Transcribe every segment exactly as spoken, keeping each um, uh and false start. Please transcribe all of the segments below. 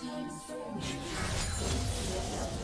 Sometimes failure makes red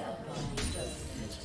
up on you, doesn't it?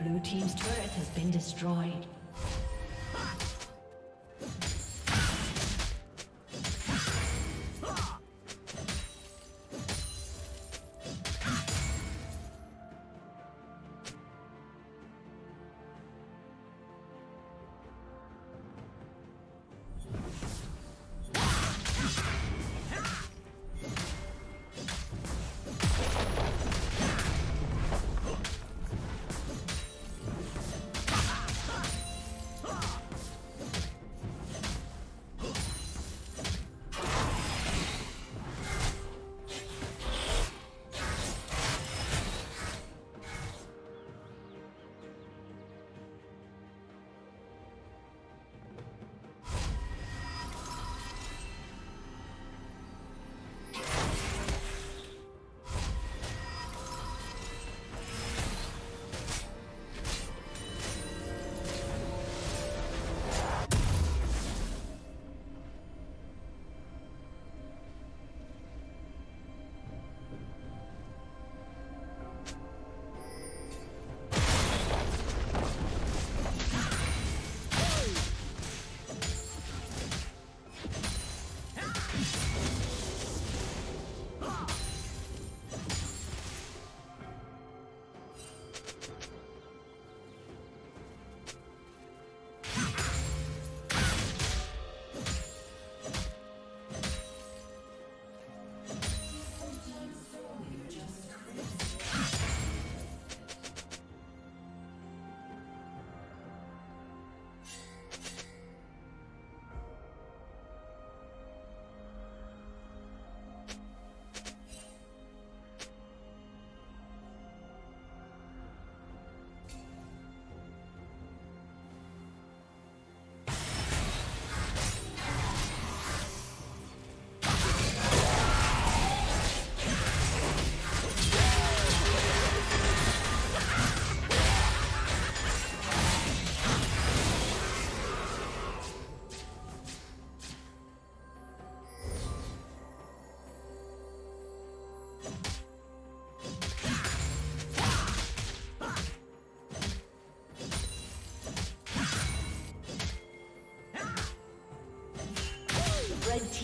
Blue team's turret has been destroyed.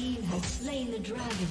team has slain the dragon.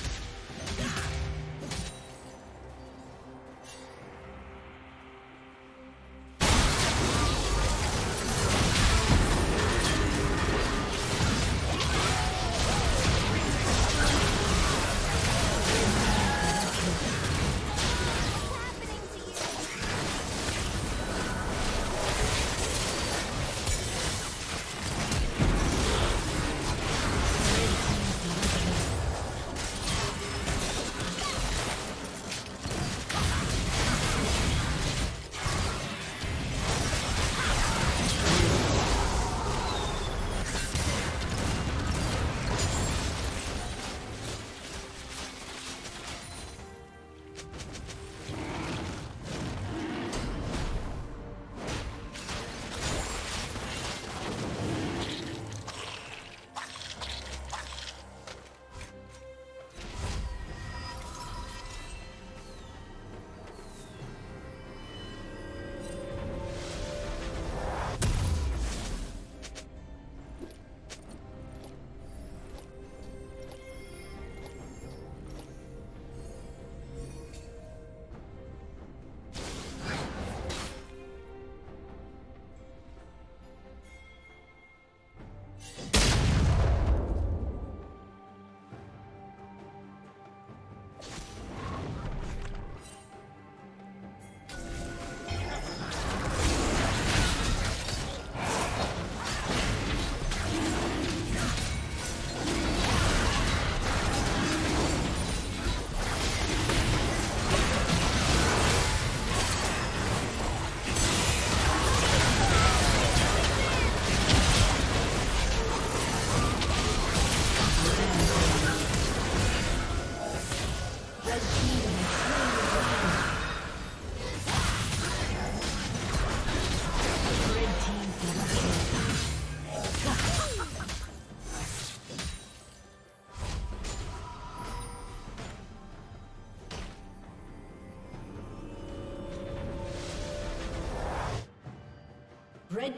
Red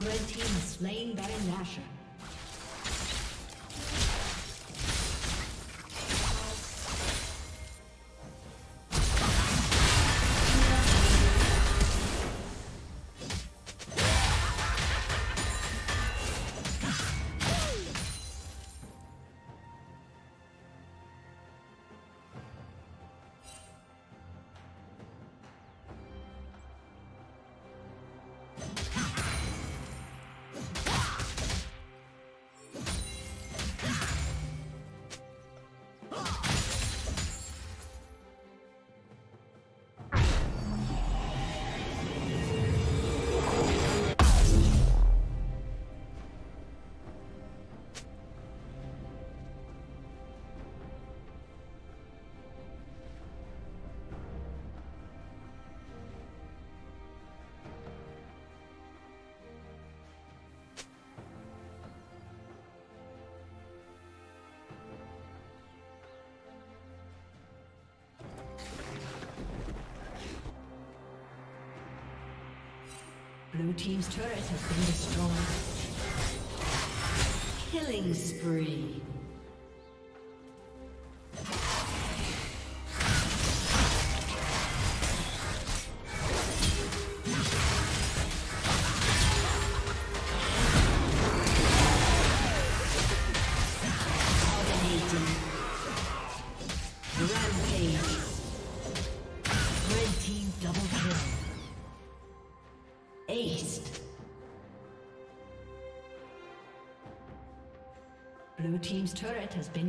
Red Team has slain Baron Nashor. Blue Team's turret has been destroyed. Killing spree. Blue Team's turret has been